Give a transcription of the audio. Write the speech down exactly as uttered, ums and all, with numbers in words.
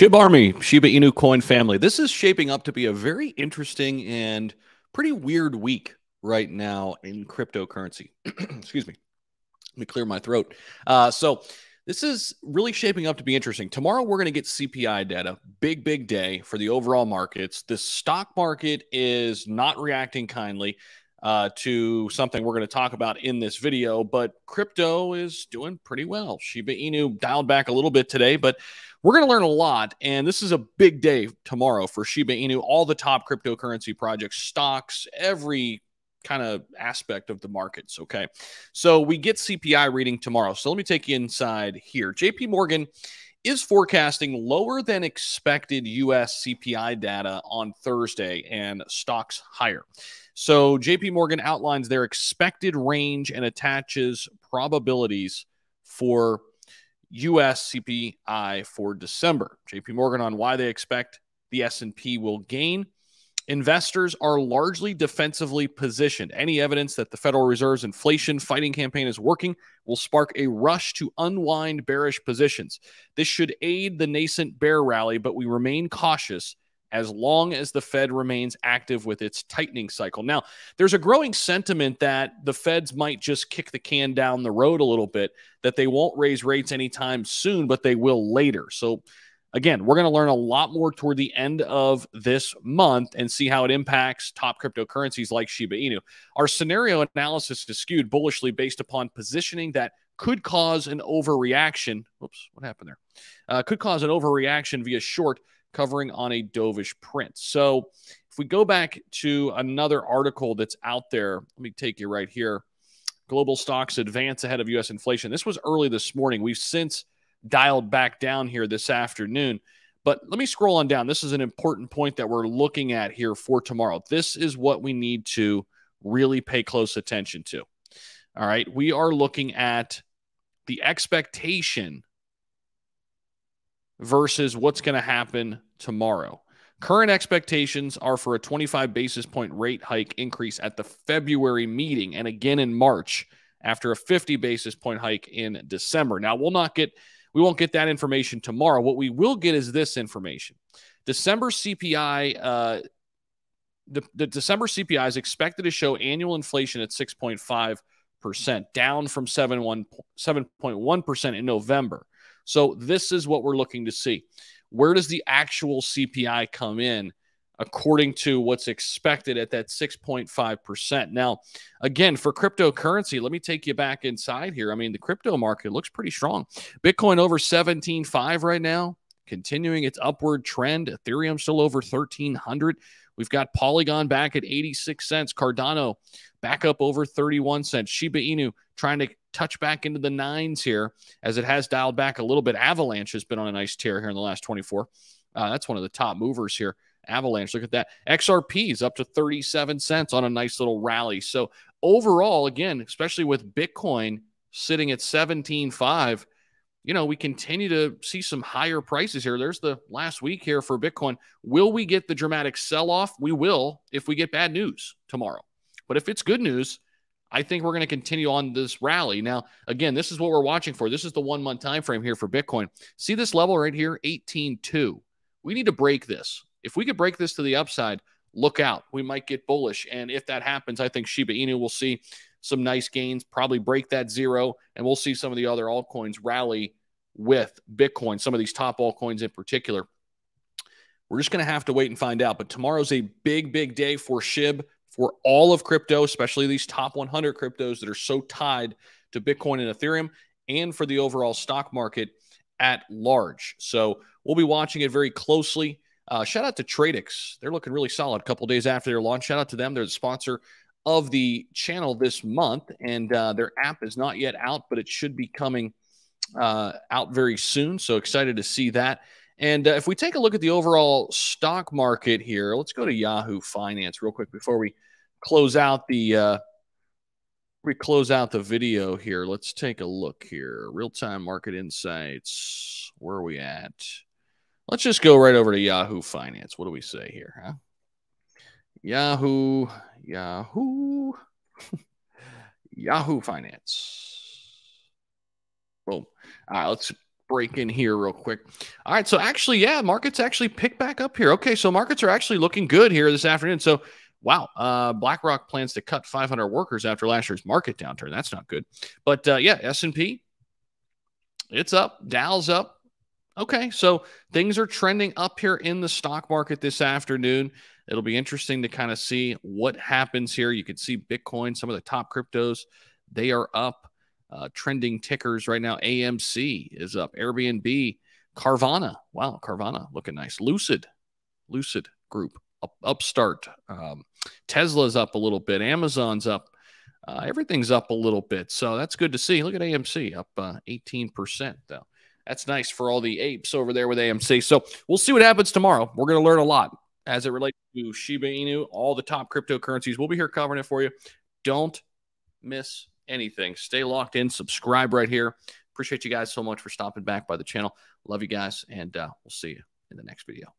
S H I B Army, Shiba Inu coin family. This is shaping up to be a very interesting and pretty weird week right now in cryptocurrency. Excuse me. Let me clear my throat. Uh, so this is really shaping up to be interesting. Tomorrow, we're going to get C P I data. Big, big day for the overall markets. The stock market is not reacting kindly uh, to something we're going to talk about in this video, but crypto is doing pretty well. Shiba Inu dialed back a little bit today, but we're going to learn a lot, and this is a big day tomorrow for Shiba Inu, all the top cryptocurrency projects, stocks, every kind of aspect of the markets, okay? So we get C P I reading tomorrow. So let me take you inside here. J P Morgan is forecasting lower than expected U S C P I data on Thursday and stocks higher. So J P Morgan outlines their expected range and attaches probabilities for U S C P I for December. J P Morgan on why they expect the S and P will gain. Investors are largely defensively positioned. Any evidence that the Federal Reserve's inflation fighting campaign is working will spark a rush to unwind bearish positions. This should aid the nascent bear rally, but we remain cautious as long as the Fed remains active with its tightening cycle. Now, there's a growing sentiment that the Feds might just kick the can down the road a little bit, that they won't raise rates anytime soon, but they will later. So again, we're going to learn a lot more toward the end of this month and see how it impacts top cryptocurrencies like Shiba Inu. Our scenario analysis is skewed bullishly based upon positioning that could cause an overreaction. Oops, what happened there? Uh, could cause an overreaction via short covering on a dovish print. So if we go back to another article that's out there, let me take you right here. Global stocks advance ahead of U S inflation. This was early this morning. We've since dialed back down here this afternoon. But let me scroll on down. This is an important point that we're looking at here for tomorrow. This is what we need to really pay close attention to. All right. We are looking at the expectation versus what's going to happen tomorrow. Current expectations are for a twenty-five basis point rate hike increase at the February meeting and again in March after a fifty basis point hike in December. Now, we'll not get, we won't get that information tomorrow. What we will get is this information. December C P I, uh, the, the December C P I is expected to show annual inflation at six point five percent, down from seven point one percent in November. So this is what we're looking to see. Where does the actual C P I come in according to what's expected at that six point five percent? Now, again, for cryptocurrency, let me take you back inside here. I mean, the crypto market looks pretty strong. Bitcoin over seventeen five right now, continuing its upward trend. Ethereum still over thirteen hundred. We've got Polygon back at eighty-six cents. Cardano back up over thirty-one cents. Shiba Inu trying to touch back into the nines here as it has dialed back a little bit. Avalanche has been on a nice tear here in the last twenty-four. Uh, that's one of the top movers here. Avalanche, look at that. X R P is up to thirty-seven cents on a nice little rally. So overall, again, especially with Bitcoin sitting at seventeen five, you know, we continue to see some higher prices here. There's the last week here for Bitcoin. Will we get the dramatic sell-off? We will if we get bad news tomorrow. But if it's good news, I think we're going to continue on this rally. Now, again, this is what we're watching for. This is the one-month time frame here for Bitcoin. See this level right here, eighteen two. We need to break this. If we could break this to the upside, look out. We might get bullish. And if that happens, I think Shiba Inu will see some nice gains, probably break that zero, and we'll see some of the other altcoins rally with Bitcoin, some of these top altcoins in particular. We're just going to have to wait and find out. But tomorrow's a big, big day for S H I B, for all of crypto, especially these top one hundred cryptos that are so tied to Bitcoin and Ethereum, and for the overall stock market at large. So we'll be watching it very closely. Uh, shout out to Tradix. They're looking really solid a couple days after their launch. Shout out to them. They're the sponsor of the channel this month, and uh, their app is not yet out, but it should be coming uh, out very soon. So excited to see that. And uh, if we take a look at the overall stock market here, let's go to Yahoo Finance real quick before we close out the uh, we close out the video here. Let's take a look here. Real-time market insights. Where are we at? Let's just go right over to Yahoo Finance. What do we say here, huh? Yahoo, Yahoo, Yahoo Finance. Boom. All right, let's break in here real quick. All right. So actually, yeah, markets actually pick back up here. Okay. So markets are actually looking good here this afternoon. So wow. Uh, BlackRock plans to cut five hundred workers after last year's market downturn. That's not good. But uh, yeah, S and P, it's up. Dow's up. Okay. So things are trending up here in the stock market this afternoon. It'll be interesting to kind of see what happens here. You can see Bitcoin, some of the top cryptos, they are up. Uh, trending tickers right now. A M C is up. Airbnb, Carvana. Wow, Carvana looking nice. Lucid, Lucid Group, up, Upstart. Um, Tesla's up a little bit. Amazon's up. Uh, everything's up a little bit. So that's good to see. Look at A M C up uh, eighteen percent though. That's nice for all the apes over there with A M C. So we'll see what happens tomorrow. We're going to learn a lot as it relates to Shiba Inu, all the top cryptocurrencies. We'll be here covering it for you. Don't miss anything. Stay locked in. Subscribe right here. Appreciate you guys so much for stopping back by the channel. Love you guys, and uh, we'll see you in the next video.